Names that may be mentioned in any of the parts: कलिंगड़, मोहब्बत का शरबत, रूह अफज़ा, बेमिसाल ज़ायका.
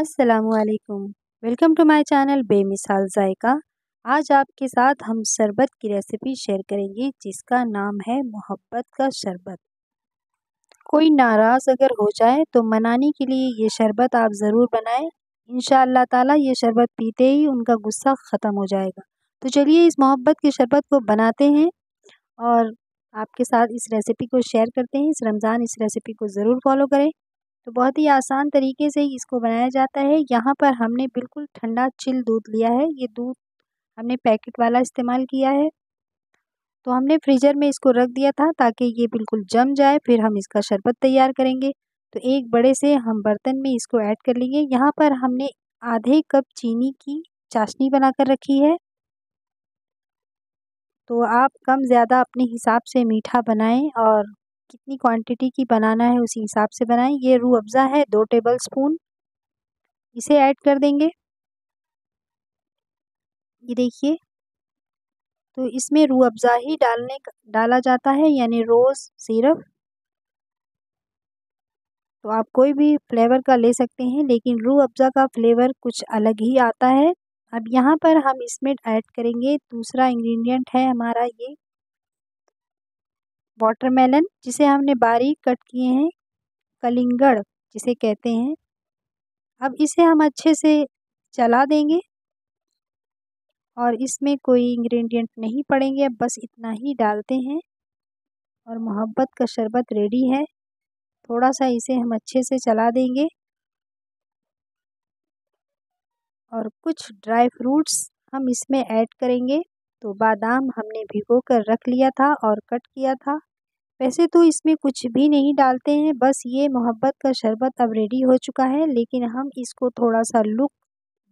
अस्सलामुअलैकुम, welcome to my channel बेमिसाल ज़ायका। आज आपके साथ हम शरबत की रेसिपी शेयर करेंगे जिसका नाम है मोहब्बत का शरबत। कोई नाराज़ अगर हो जाए तो मनाने के लिए ये शरबत आप ज़रूर बनाएं। इंशाअल्लाह ताला ये शरबत पीते ही उनका गुस्सा ख़त्म हो जाएगा। तो चलिए इस मोहब्बत के शरबत को बनाते हैं और आपके साथ इस रेसिपी को शेयर करते हैं। इस रमज़ान इस रेसिपी को ज़रूर फॉलो करें। तो बहुत ही आसान तरीके से इसको बनाया जाता है। यहाँ पर हमने बिल्कुल ठंडा चिल दूध लिया है। ये दूध हमने पैकेट वाला इस्तेमाल किया है। तो हमने फ्रीजर में इसको रख दिया था ताकि ये बिल्कुल जम जाए, फिर हम इसका शरबत तैयार करेंगे। तो एक बड़े से हम बर्तन में इसको ऐड कर लेंगे। यहाँ पर हमने आधे कप चीनी की चाशनी बना कर रखी है। तो आप कम ज़्यादा अपने हिसाब से मीठा बनाएं और कितनी क्वांटिटी की बनाना है उसी हिसाब से बनाएं। ये रूह अफज़ा है 2 टेबलस्पून, इसे ऐड कर देंगे। ये देखिए, तो इसमें रूह अफज़ा ही डाला जाता है, यानी रोज़ सिरप। तो आप कोई भी फ्लेवर का ले सकते हैं, लेकिन रूह अफज़ा का फ्लेवर कुछ अलग ही आता है। अब यहाँ पर हम इसमें ऐड करेंगे दूसरा इंग्रेडिएंट है हमारा ये वाटरमेलन, जिसे हमने बारीक कट किए हैं, कलिंगड़ जिसे कहते हैं। अब इसे हम अच्छे से चला देंगे और इसमें कोई इंग्रेडिएंट नहीं पड़ेंगे, अब बस इतना ही डालते हैं और मोहब्बत का शरबत रेडी है। थोड़ा सा इसे हम अच्छे से चला देंगे और कुछ ड्राई फ्रूट्स हम इसमें ऐड करेंगे। तो बादाम हमने भिगो कर रख लिया था और कट किया था। वैसे तो इसमें कुछ भी नहीं डालते हैं, बस ये मोहब्बत का शरबत अब रेडी हो चुका है, लेकिन हम इसको थोड़ा सा लुक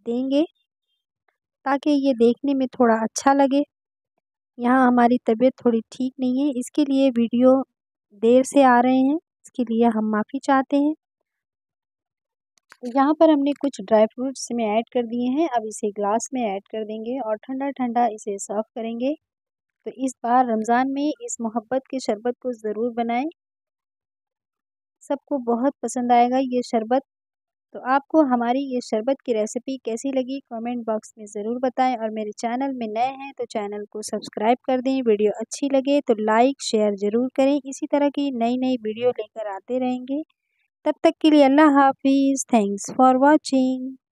देंगे ताकि ये देखने में थोड़ा अच्छा लगे। यहाँ हमारी तबीयत थोड़ी ठीक नहीं है, इसके लिए वीडियो देर से आ रहे हैं, इसके लिए हम माफ़ी चाहते हैं। यहाँ पर हमने कुछ ड्राई फ्रूट्स में ऐड कर दिए हैं। अब इसे ग्लास में ऐड कर देंगे और ठंडा ठंडा इसे सर्व करेंगे। तो इस बार रमज़ान में इस मोहब्बत के शरबत को ज़रूर बनाएं, सबको बहुत पसंद आएगा ये शरबत। तो आपको हमारी ये शरबत की रेसिपी कैसी लगी कमेंट बॉक्स में ज़रूर बताएं और मेरे चैनल में नए हैं तो चैनल को सब्सक्राइब कर दें। वीडियो अच्छी लगे तो लाइक शेयर ज़रूर करें। इसी तरह की नई नई वीडियो लेकर आते रहेंगे। तब तक के लिए अल्लाह हाफिज़। Thanks for watching.